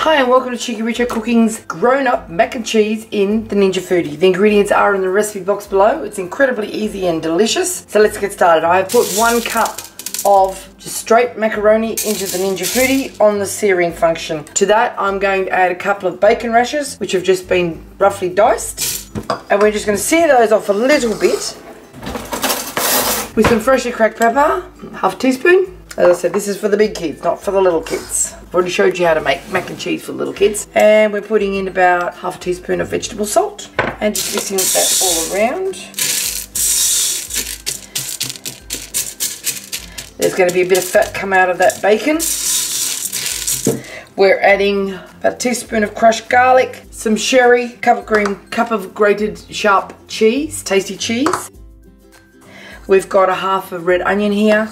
Hi and welcome to Cheekyricho Cooking's grown-up mac and cheese in the Ninja Foodi. The ingredients are in the recipe box below. It's incredibly easy and delicious. So let's get started. I have put 1 cup of just straight macaroni into the Ninja Foodi on the searing function. To that I'm going to add a couple of bacon rashers which have just been roughly diced, and we're just going to sear those off a little bit with some freshly cracked pepper, ½ teaspoon. As I said, this is for the big kids, not for the little kids. I've already showed you how to make mac and cheese for little kids. And we're putting in about ½ teaspoon of vegetable salt and just mixing that all around. There's going to be a bit of fat come out of that bacon. We're adding about a teaspoon of crushed garlic, some sherry, cup of grated sharp cheese, tasty cheese. We've got ½ of red onion here,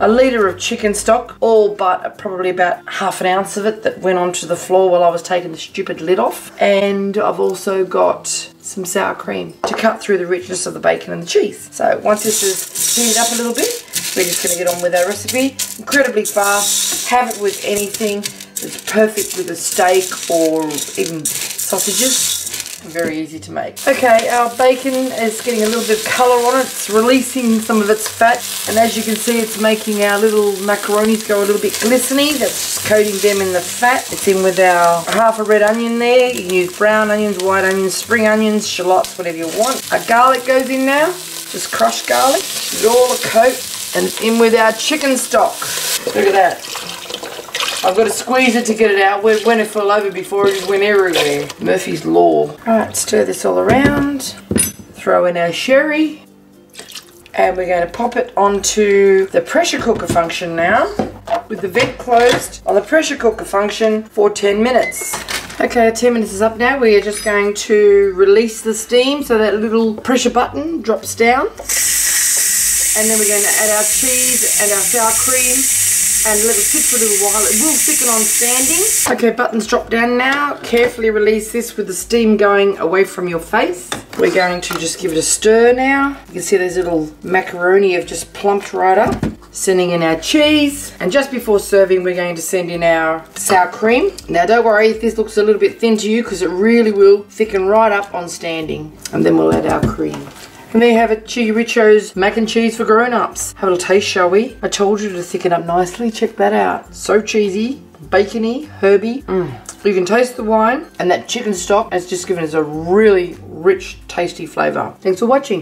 a litre of chicken stock, all but probably about ½ an ounce of it that went onto the floor while I was taking the stupid lid off. And I've also got some sour cream to cut through the richness of the bacon and the cheese. So once this is heated up a little bit, we're just going to get on with our recipe. Incredibly fast. Have it with anything. It's perfect with a steak or even sausages. Very easy to make. Okay, our bacon is getting a little bit of colour on it. It's releasing some of its fat, and as you can see, it's making our little macaronis go a little bit glistening. That's coating them in the fat. It's in with our ½ a red onion there. You can use brown onions, white onions, spring onions, shallots, whatever you want. Our garlic goes in now. Just crushed garlic. It's all a coat, and it's in with our chicken stock. Look at that. I've got to squeeze it to get it out. When it fell over before, it just went everywhere. Murphy's Law. Right, stir this all around. Throw in our sherry. And we're going to pop it onto the pressure cooker function now. With the vent closed on the pressure cooker function for 10 minutes. Okay, 10 minutes is up now. We are just going to release the steam so that little pressure button drops down. And then we're going to add our cheese and our sour cream. And let it sit for a little while. It will thicken on standing. Okay, buttons drop down now. Carefully release this with the steam going away from your face. We're going to just give it a stir now. You can see those little macaroni have just plumped right up. Sending in our cheese. And just before serving, we're going to send in our sour cream. Now, don't worry if this looks a little bit thin to you, because it really will thicken right up on standing. And then we'll add our cream. And there you have it, Cheekyricho's mac and cheese for grown-ups. Have a little taste, shall we? I told you to thicken up nicely. Check that out. So cheesy, bacony, herby. You can taste the wine, and that chicken stock has just given us a really rich, tasty flavour. Thanks for watching.